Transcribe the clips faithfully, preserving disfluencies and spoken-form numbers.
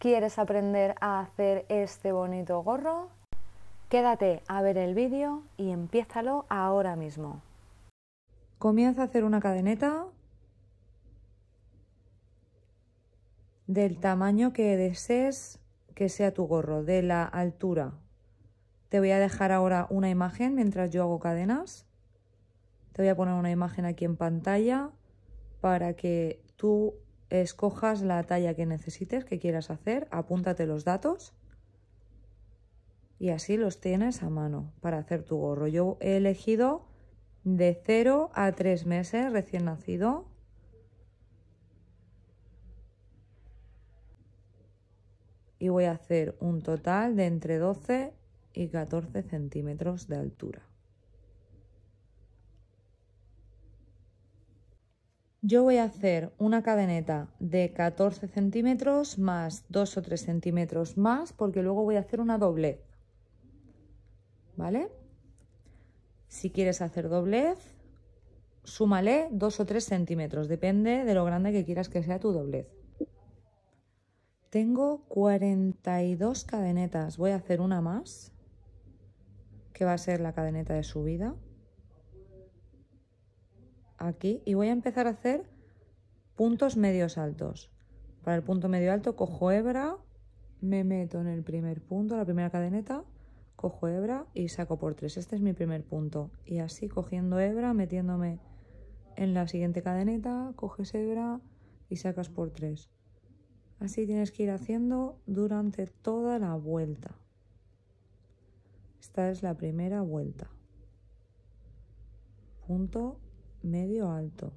¿Quieres aprender a hacer este bonito gorro? Quédate a ver el vídeo y empiézalo ahora mismo. Comienza a hacer una cadeneta del tamaño que desees que sea tu gorro, de la altura. Te voy a dejar ahora una imagen mientras yo hago cadenas. Te voy a poner una imagen aquí en pantalla para que tú escojas la talla que necesites, que quieras hacer. Apúntate los datos y así los tienes a mano para hacer tu gorro. Yo he elegido de cero a tres meses, recién nacido. Y voy a hacer un total de entre doce y catorce centímetros de altura. Yo voy a hacer una cadeneta de catorce centímetros más dos o tres centímetros más, porque luego voy a hacer una doblez. ¿Vale? Si quieres hacer doblez, súmale dos o tres centímetros, depende de lo grande que quieras que sea tu doblez. Tengo cuarenta y dos cadenetas, voy a hacer una más, que va a ser la cadeneta de subida. Aquí, y voy a empezar a hacer puntos medios altos. Para el punto medio alto cojo hebra, me meto en el primer punto, la primera cadeneta, cojo hebra y saco por tres. Este es mi primer punto. Y así cogiendo hebra, metiéndome en la siguiente cadeneta, coges hebra y sacas por tres. Así tienes que ir haciendo durante toda la vuelta. Esta es la primera vuelta. Punto medio alto.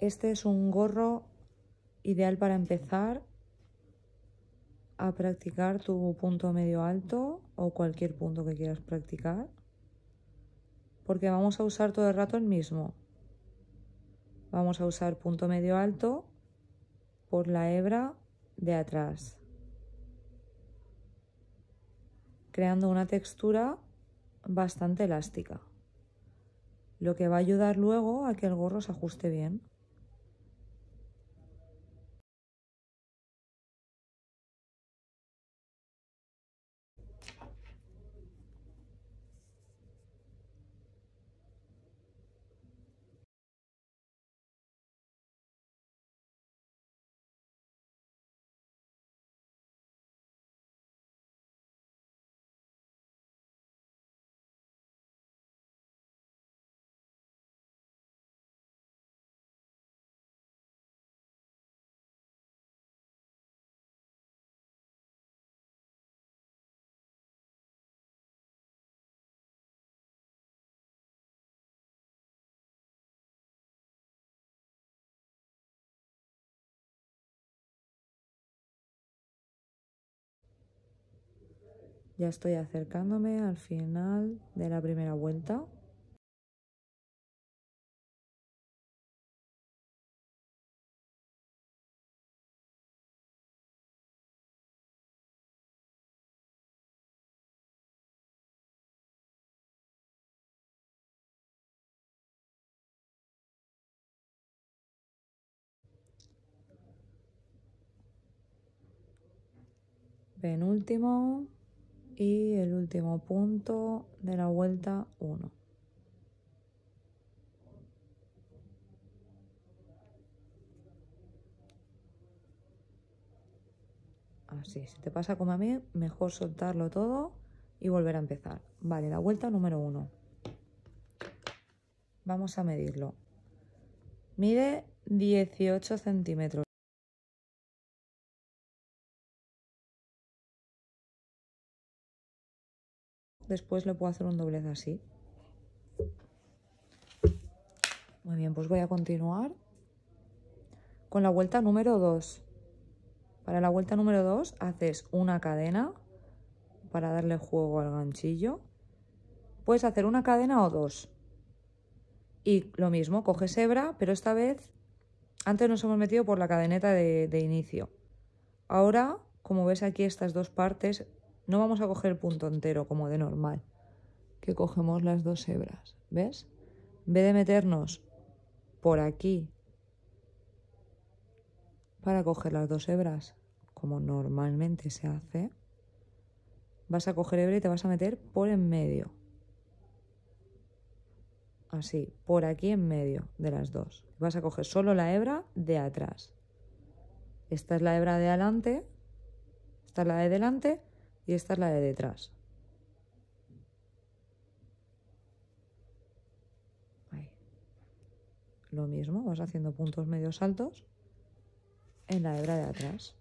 Este es un gorro ideal para empezar a practicar tu punto medio alto o cualquier punto que quieras practicar, porque vamos a usar todo el rato el mismo. Vamos a usar punto medio alto por la hebra de atrás, creando una textura bastante elástica, lo que va a ayudar luego a que el gorro se ajuste bien. Ya estoy acercándome al final de la primera vuelta. Penúltimo. Y el último punto de la vuelta uno. Así, si te pasa como a mí, mejor soltarlo todo y volver a empezar. Vale, la vuelta número uno. Vamos a medirlo. Mide dieciocho centímetros. después le puedo hacer un doblez así. Muy bien, pues voy a continuar con la vuelta número dos. Para la vuelta número dos haces una cadena para darle juego al ganchillo. Puedes hacer una cadena o dos. Y lo mismo, coges hebra, pero esta vez antes nos hemos metido por la cadeneta de, de inicio. Ahora, como ves aquí estas dos partes, no vamos a coger el punto entero como de normal, que cogemos las dos hebras, ¿ves? En vez de meternos por aquí para coger las dos hebras, como normalmente se hace, vas a coger hebra y te vas a meter por en medio. Así, por aquí en medio de las dos. Vas a coger solo la hebra de atrás. Esta es la hebra de adelante, esta es la de delante y esta es la de detrás. Ahí. Lo mismo, vas haciendo puntos medios altos en la hebra de atrás.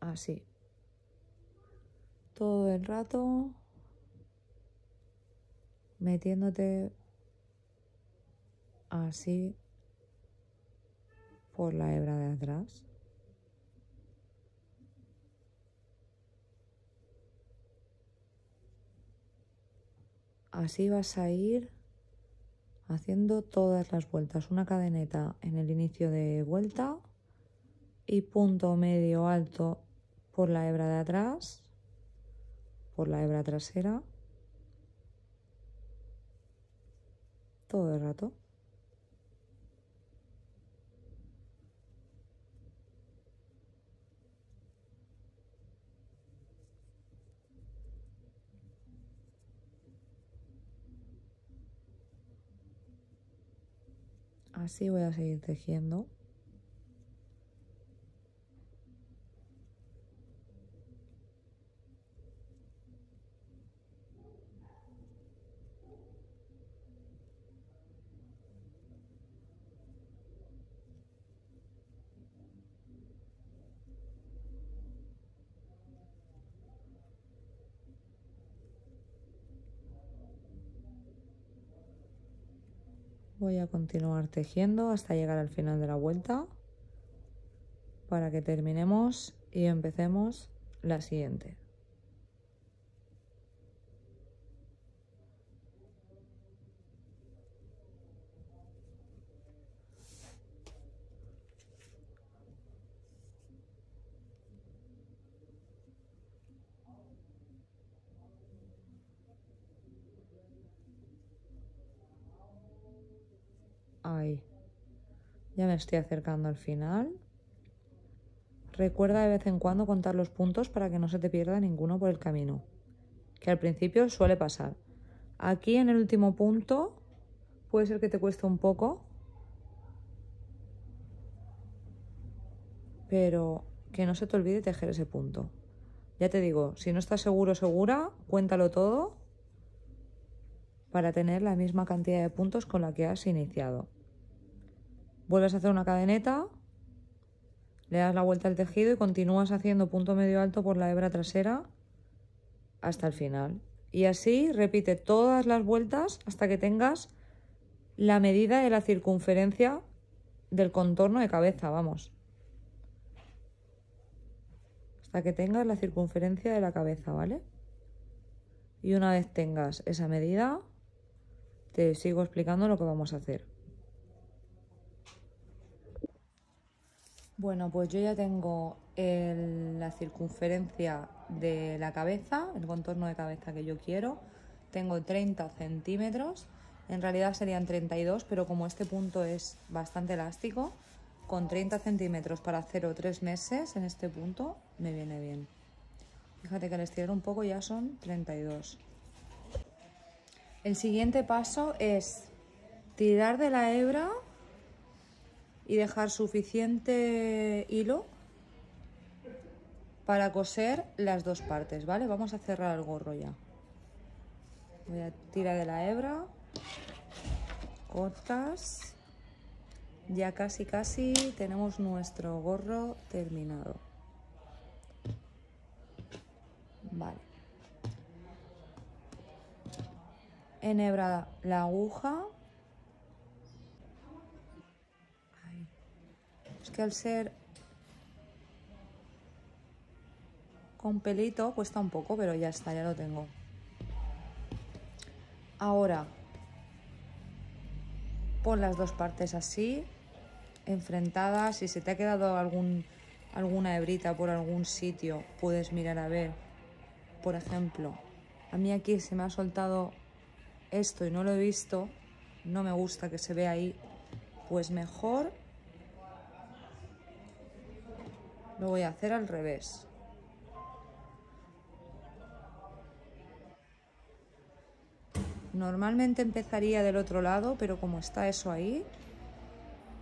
Así. Todo el rato metiéndote así por la hebra de atrás. Así vas a ir haciendo todas las vueltas, una cadeneta en el inicio de vuelta y punto medio alto por la hebra de atrás, por la hebra trasera, todo el rato. Así voy a seguir tejiendo. Voy a continuar tejiendo hasta llegar al final de la vuelta para que terminemos y empecemos la siguiente. Ahí. Ya me estoy acercando al final. Recuerda de vez en cuando contar los puntos para que no se te pierda ninguno por el camino, que al principio suele pasar. Aquí en el último punto puede ser que te cueste un poco, pero que no se te olvide tejer ese punto. Ya te digo, si no estás seguro o segura, cuéntalo todo para tener la misma cantidad de puntos con la que has iniciado. Vuelves a hacer una cadeneta, le das la vuelta al tejido y continúas haciendo punto medio alto por la hebra trasera hasta el final. Y así repite todas las vueltas hasta que tengas la medida de la circunferencia del contorno de cabeza, vamos. Hasta que tengas la circunferencia de la cabeza, ¿vale? Y una vez tengas esa medida, te sigo explicando lo que vamos a hacer. Bueno, pues yo ya tengo el, la circunferencia de la cabeza, el contorno de cabeza que yo quiero. Tengo treinta centímetros, en realidad serían treinta y dos, pero como este punto es bastante elástico, con treinta centímetros para cero a tres meses en este punto me viene bien. Fíjate que al estirar un poco ya son treinta y dos. El siguiente paso es tirar de la hebra y dejar suficiente hilo para coser las dos partes, ¿vale? Vamos a cerrar el gorro ya. Voy a tirar de la hebra, cortas, Ya casi casi tenemos nuestro gorro terminado. Vale. Enhebra la aguja. Ahí. Es que al ser con pelito cuesta un poco, pero ya está, ya lo tengo. Ahora pon las dos partes así, enfrentadas. Si se te ha quedado algún, alguna hebrita por algún sitio, puedes mirar a ver. Por ejemplo, a mí aquí se me ha soltado esto y no lo he visto, no me gusta que se vea ahí, pues mejor lo voy a hacer al revés. Normalmente empezaría del otro lado, pero como está eso ahí,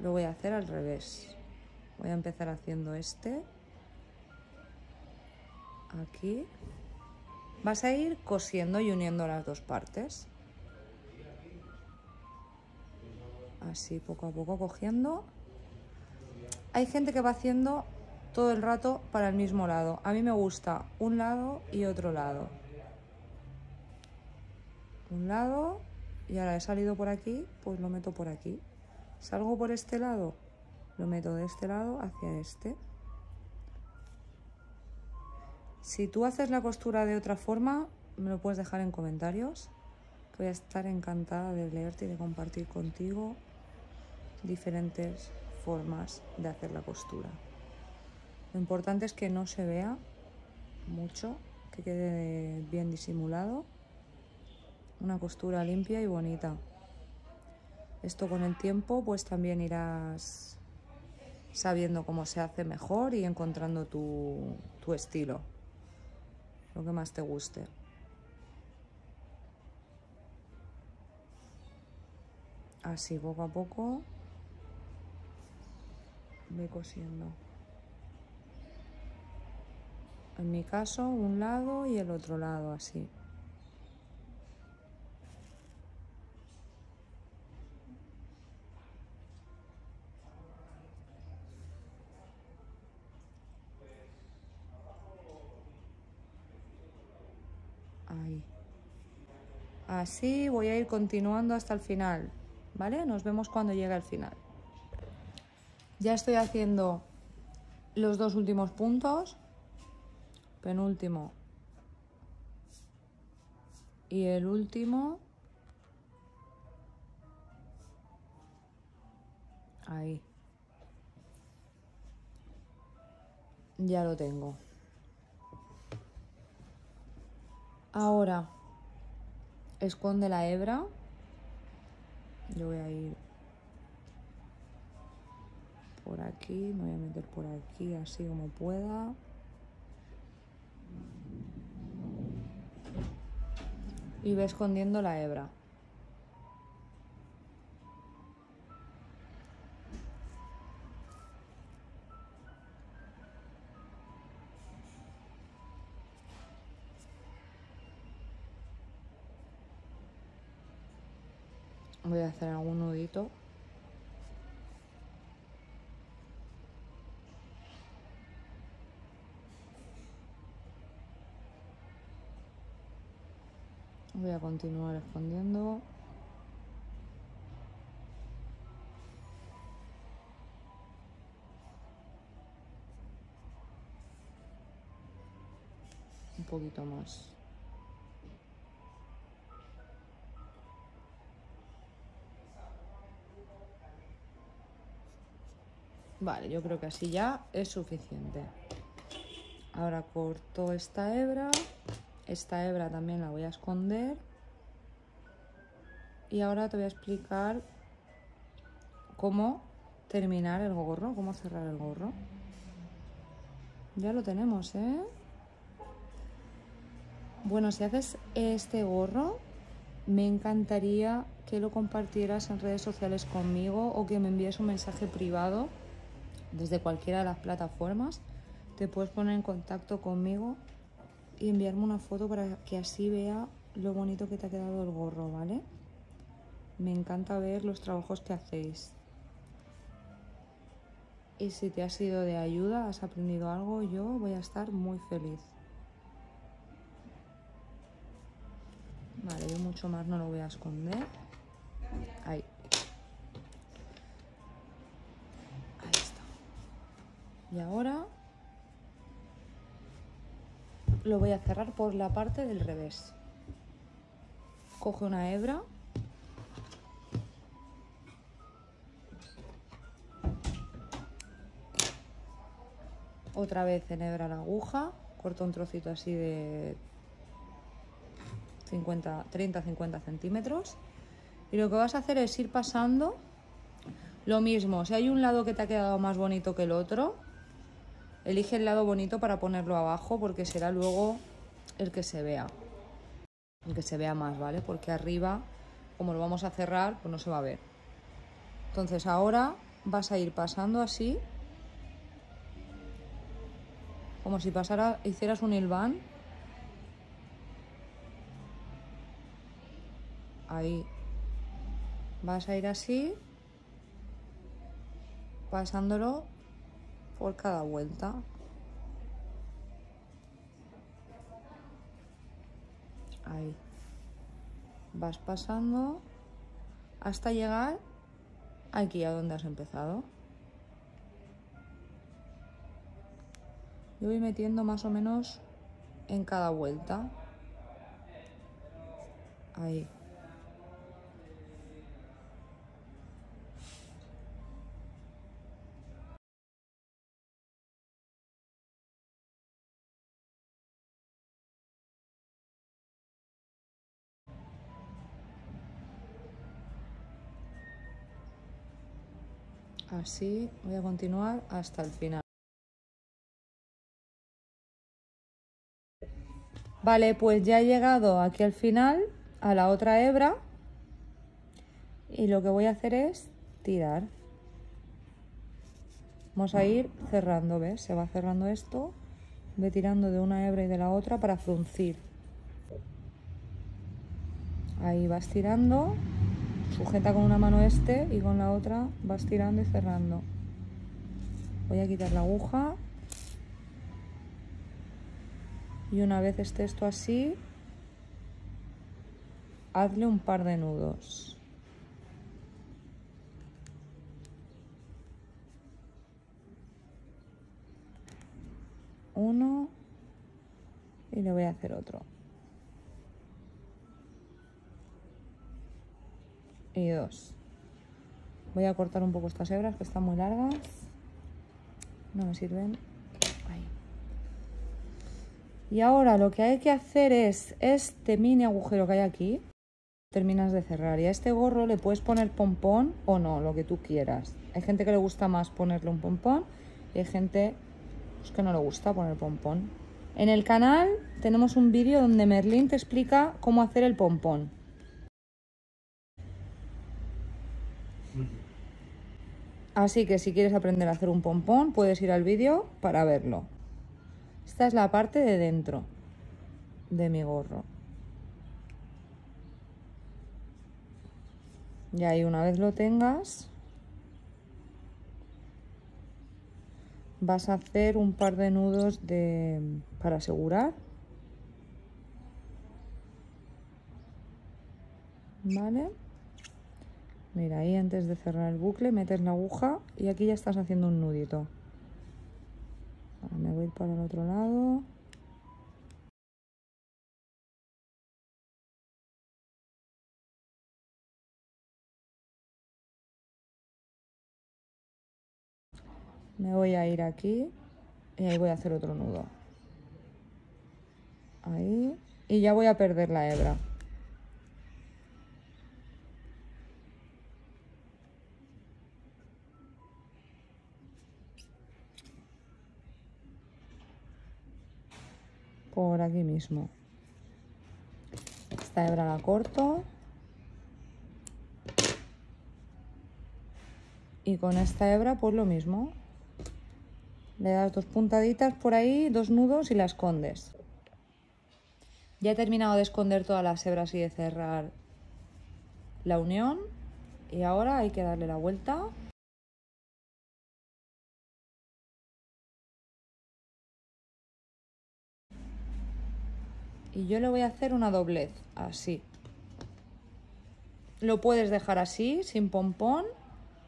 lo voy a hacer al revés. Voy a empezar haciendo este. Aquí. Vas a ir cosiendo y uniendo las dos partes. Así, poco a poco cogiendo. Hay gente que va haciendo todo el rato para el mismo lado. A mí me gusta un lado y otro lado. Un lado, y ahora he salido por aquí, pues lo meto por aquí. Salgo por este lado, lo meto de este lado hacia este. Si tú haces la costura de otra forma, me lo puedes dejar en comentarios, que voy a estar encantada de leerte y de compartir contigo diferentes formas de hacer la costura. Lo importante es que no se vea mucho, que quede bien disimulado. Una costura limpia y bonita. Esto con el tiempo pues también irás sabiendo cómo se hace mejor y encontrando tu, tu estilo, lo que más te guste. Así poco a poco voy cosiendo. En mi caso un lado y el otro lado así. Ahí. Así voy a ir continuando hasta el final, ¿vale? Nos vemos cuando llegue al final. Ya estoy haciendo los dos últimos puntos, penúltimo y el último. Ahí. Ya lo tengo. Ahora esconde la hebra. Yo voy a ir por aquí, me voy a meter por aquí así como pueda. Y ve escondiendo la hebra. Voy a hacer algún nudito. Voy a continuar escondiendo. Un poquito más. Vale, yo creo que así ya es suficiente. Ahora corto esta hebra. Esta hebra también la voy a esconder. Y ahora te voy a explicar cómo terminar el gorro, cómo cerrar el gorro. Ya lo tenemos, ¿eh? Bueno, si haces este gorro, me encantaría que lo compartieras en redes sociales conmigo o que me envíes un mensaje privado. Desde cualquiera de las plataformas te puedes poner en contacto conmigo y enviarme una foto para que así vea lo bonito que te ha quedado el gorro, ¿vale? Me encanta ver los trabajos que hacéis. y si te ha sido de ayuda, has aprendido algo, yo voy a estar muy feliz. Vale, yo mucho más no lo voy a esconder. Ahí. Ahí está. Y ahora lo voy a cerrar por la parte del revés. Coge una hebra. Otra vez enhebra la aguja, corto un trocito así de treinta a cincuenta centímetros. Y lo que vas a hacer es ir pasando lo mismo. Si hay un lado que te ha quedado más bonito que el otro, elige el lado bonito para ponerlo abajo, porque será luego el que se vea. El que se vea más, ¿vale? Porque arriba, como lo vamos a cerrar, pues no se va a ver. Entonces ahora vas a ir pasando así, como si pasara, hicieras un hilván. Ahí. Vas a ir así, pasándolo por cada vuelta. Ahí. Vas pasando hasta llegar aquí a donde has empezado. Yo voy metiendo más o menos en cada vuelta. Ahí. Así voy a continuar hasta el final. Vale, pues ya he llegado aquí al final, a la otra hebra, y lo que voy a hacer es tirar. Vamos a ir cerrando, ¿ves? Se va cerrando esto, ve tirando de una hebra y de la otra para fruncir. Ahí vas tirando, sujeta con una mano este y con la otra vas tirando y cerrando. Voy a quitar la aguja. Y una vez esté esto así, hazle un par de nudos. Uno y le voy a hacer otro. Y dos. Voy a cortar un poco estas hebras que están muy largas. No me sirven. Y ahora lo que hay que hacer es este mini agujero que hay aquí, terminas de cerrar. Y a este gorro le puedes poner pompón o no, lo que tú quieras. Hay gente que le gusta más ponerle un pompón y hay gente pues, que no le gusta poner pompón. En el canal tenemos un vídeo donde Merlín te explica cómo hacer el pompón. Así que si quieres aprender a hacer un pompón, puedes ir al vídeo para verlo. Esta es la parte de dentro de mi gorro. Y ahí una vez lo tengas, vas a hacer un par de nudos de, para asegurar. ¿Vale? Mira, ahí antes de cerrar el bucle metes la aguja y aquí ya estás haciendo un nudito. Me voy para el otro lado. Me voy a ir aquí y ahí voy a hacer otro nudo. Ahí. Y ya voy a perder la hebra. Por aquí mismo. Esta hebra la corto. Y con esta hebra pues lo mismo. Le das dos puntaditas por ahí, dos nudos y la escondes. Ya he terminado de esconder todas las hebras y de cerrar la unión. Y ahora hay que darle la vuelta. y yo le voy a hacer una doblez, así. Lo puedes dejar así, sin pompón,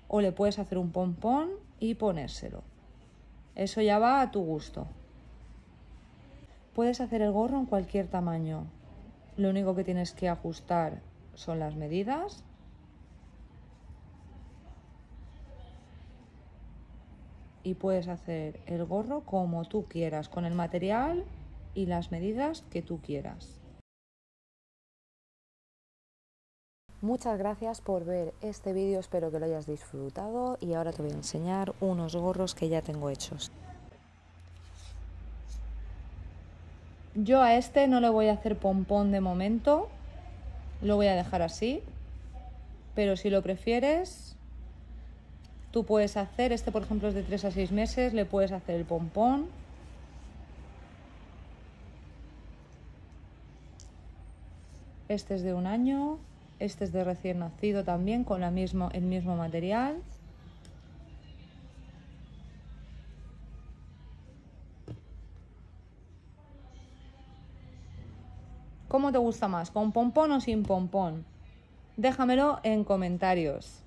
o le puedes hacer un pompón y ponérselo. Eso ya va a tu gusto. Puedes hacer el gorro en cualquier tamaño. Lo único que tienes que ajustar son las medidas. Y puedes hacer el gorro como tú quieras, con el material y las medidas que tú quieras. Muchas gracias por ver este vídeo, espero que lo hayas disfrutado y ahora te voy a enseñar unos gorros que ya tengo hechos. Yo a este no le voy a hacer pompón de momento, lo voy a dejar así, pero si lo prefieres, tú puedes hacer, este por ejemplo es de tres a seis meses, le puedes hacer el pompón. Este es de un año, este es de recién nacido también con la mismo, el mismo material. ¿Cómo te gusta más? ¿Con pompón o sin pompón? Déjamelo en comentarios.